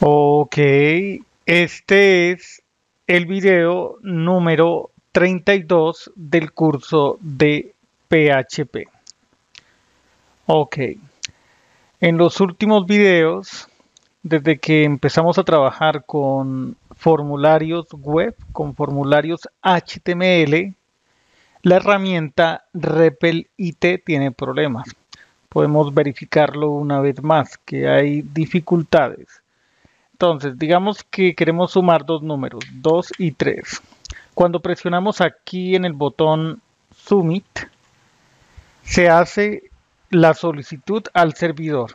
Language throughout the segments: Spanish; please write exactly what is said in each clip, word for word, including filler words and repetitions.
Ok, este es el video número treinta y dos del curso de P H P. Ok, en los últimos videos, desde que empezamos a trabajar con formularios web, con formularios H T M L, la herramienta Repl punto it tiene problemas. Podemos verificarlo una vez más, que hay dificultades. Entonces, digamos que queremos sumar dos números, dos y tres. Cuando presionamos aquí en el botón Submit, se hace la solicitud al servidor.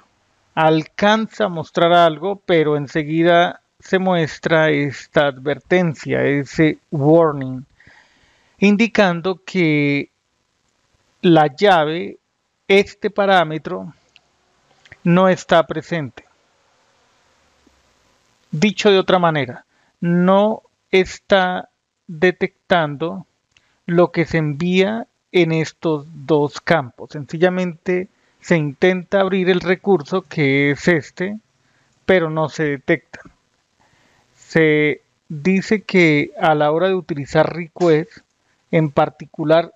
Alcanza a mostrar algo, pero enseguida se muestra esta advertencia, ese warning, indicando que la llave, este parámetro, no está presente. Dicho de otra manera, no está detectando lo que se envía en estos dos campos. Sencillamente se intenta abrir el recurso, que es este, pero no se detecta. Se dice que a la hora de utilizar request, en particular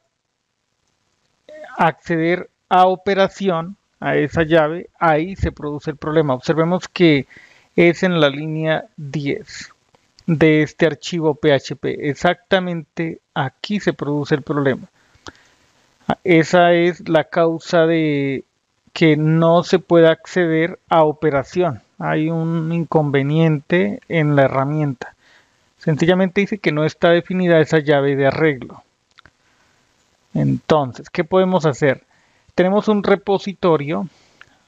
acceder a operación, a esa llave, ahí se produce el problema. Observemos que es en la línea diez de este archivo P H P. Exactamente aquí se produce el problema. Esa es la causa de que no se pueda acceder a operación. Hay un inconveniente en la herramienta. Sencillamente dice que no está definida esa llave de arreglo. Entonces, ¿qué podemos hacer? Tenemos un repositorio.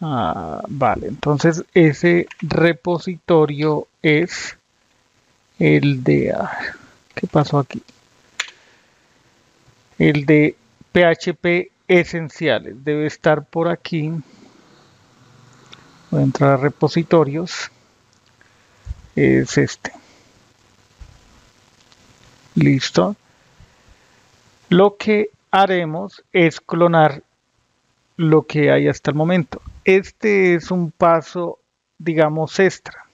Ah, vale, entonces ese repositorio es el de... Ah, ¿qué pasó aquí? El de P H P Esenciales. Debe estar por aquí. Voy a entrar a repositorios. Es este. Listo. Lo que haremos es clonar lo que hay hasta el momento. Este es un paso, digamos, extra.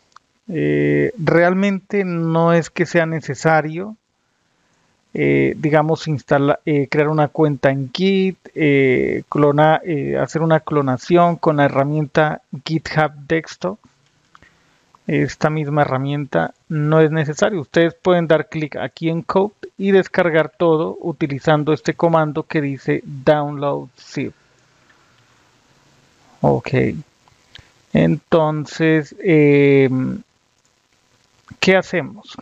Eh, realmente no es que sea necesario, eh, digamos, instalar, eh, crear una cuenta en Git, eh, clona, eh, hacer una clonación con la herramienta GitHub Desktop. Esta misma herramienta no es necesario. Ustedes pueden dar clic aquí en Code y descargar todo utilizando este comando que dice download zip. Ok, entonces, eh, ¿qué hacemos?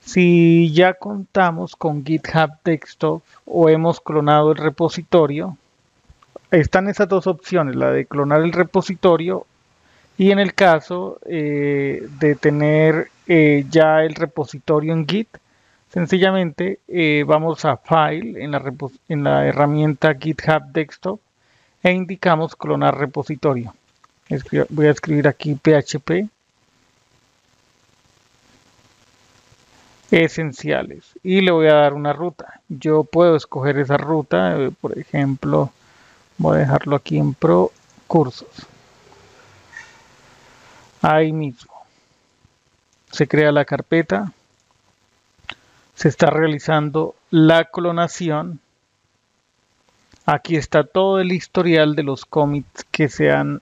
Si ya contamos con GitHub Desktop o hemos clonado el repositorio, están esas dos opciones, la de clonar el repositorio y en el caso eh, de tener eh, ya el repositorio en Git, sencillamente eh, vamos a File en la, en la herramienta GitHub Desktop e indicamos clonar repositorio. Voy a escribir aquí P H P Esenciales y le voy a dar una ruta. Yo puedo escoger esa ruta, por ejemplo, voy a dejarlo aquí en Pro Cursos. Ahí mismo se crea la carpeta, se está realizando la clonación. Aquí está todo el historial de los commits que se han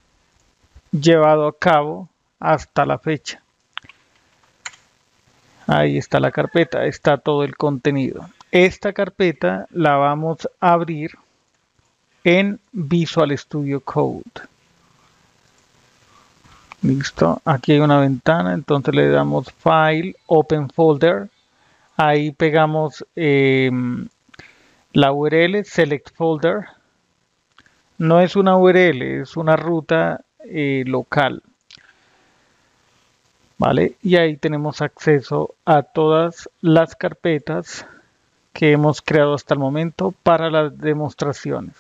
llevado a cabo hasta la fecha. Ahí está la carpeta, está todo el contenido. Esta carpeta la vamos a abrir en Visual Studio Code. Listo, aquí hay una ventana, entonces le damos File, Open Folder. Ahí pegamos... Eh, la U R L, select folder, no es una U R L, es una ruta eh, local. Vale, y ahí tenemos acceso a todas las carpetas que hemos creado hasta el momento para las demostraciones.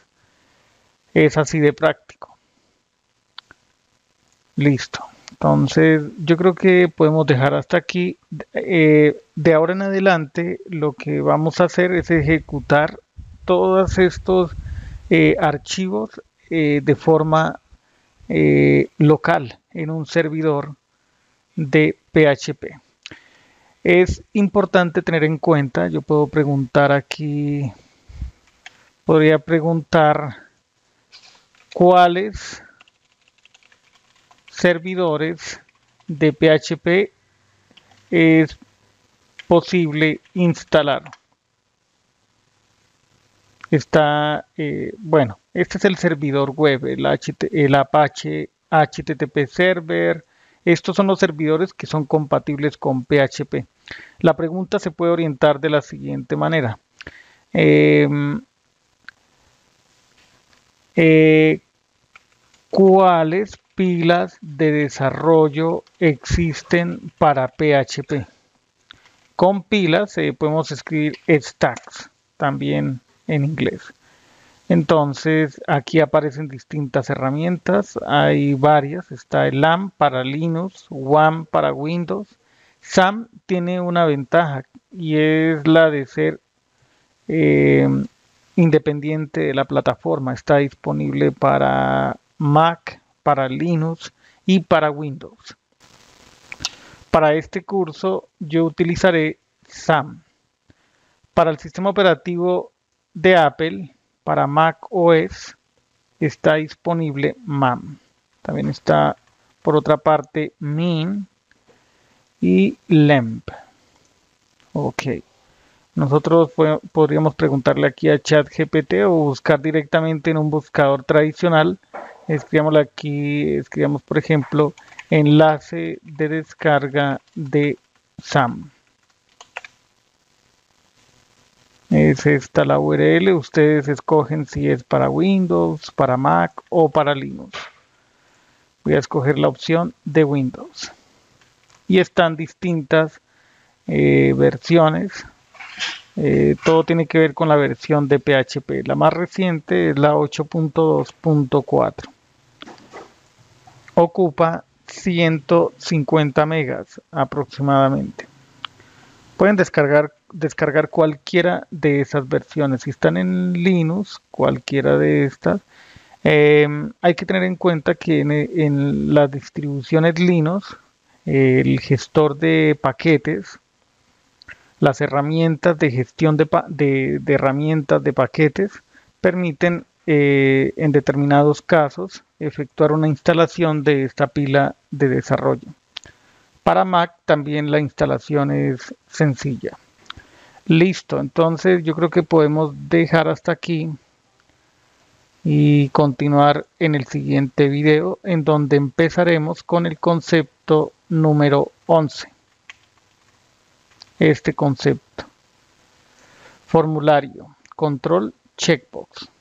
Es así de práctico. Listo. Entonces, yo creo que podemos dejar hasta aquí. Eh, de ahora en adelante, lo que vamos a hacer es ejecutar todos estos eh, archivos eh, de forma eh, local en un servidor de P H P. Es importante tener en cuenta, yo puedo preguntar aquí, podría preguntar cuáles servidores de P H P es posible instalar. Está, eh, bueno, este es el servidor web, el, el Apache H T T P Server. Estos son los servidores que son compatibles con P H P. La pregunta se puede orientar de la siguiente manera. Eh, eh, ¿Cuáles pilas de desarrollo existen para P H P? Con pilas eh, podemos escribir stacks, también en inglés. Entonces, aquí aparecen distintas herramientas, hay varias, está el LAMP para Linux, WAMP para Windows. SAM tiene una ventaja y es la de ser eh, independiente de la plataforma. Está disponible para Mac, para Linux y para Windows. Para este curso yo utilizaré SAM. Para el sistema operativo de Apple, para Mac O S está disponible MAMP. También está, por otra parte, MIN y LAMP. Ok. Nosotros podríamos preguntarle aquí a ChatGPT o buscar directamente en un buscador tradicional. Escribamos aquí, escribamos, por ejemplo, enlace de descarga de SAM. Es esta la U R L, ustedes escogen si es para Windows, para Mac o para Linux. Voy a escoger la opción de Windows. Y están distintas eh, versiones. Eh, todo tiene que ver con la versión de P H P. La más reciente es la ocho punto dos punto cuatro. Ocupa ciento cincuenta megas aproximadamente. Pueden descargar descargar cualquiera de esas versiones. Si están en Linux, cualquiera de estas. Eh, hay que tener en cuenta que en, en las distribuciones Linux, eh, el gestor de paquetes, las herramientas de gestión de, de, de herramientas de paquetes permiten eh, en determinados casos efectuar una instalación de esta pila de desarrollo. Para Mac también la instalación es sencilla. Listo, entonces yo creo que podemos dejar hasta aquí y continuar en el siguiente video, en donde empezaremos con el concepto número once. Este concepto, formulario, control, checkbox.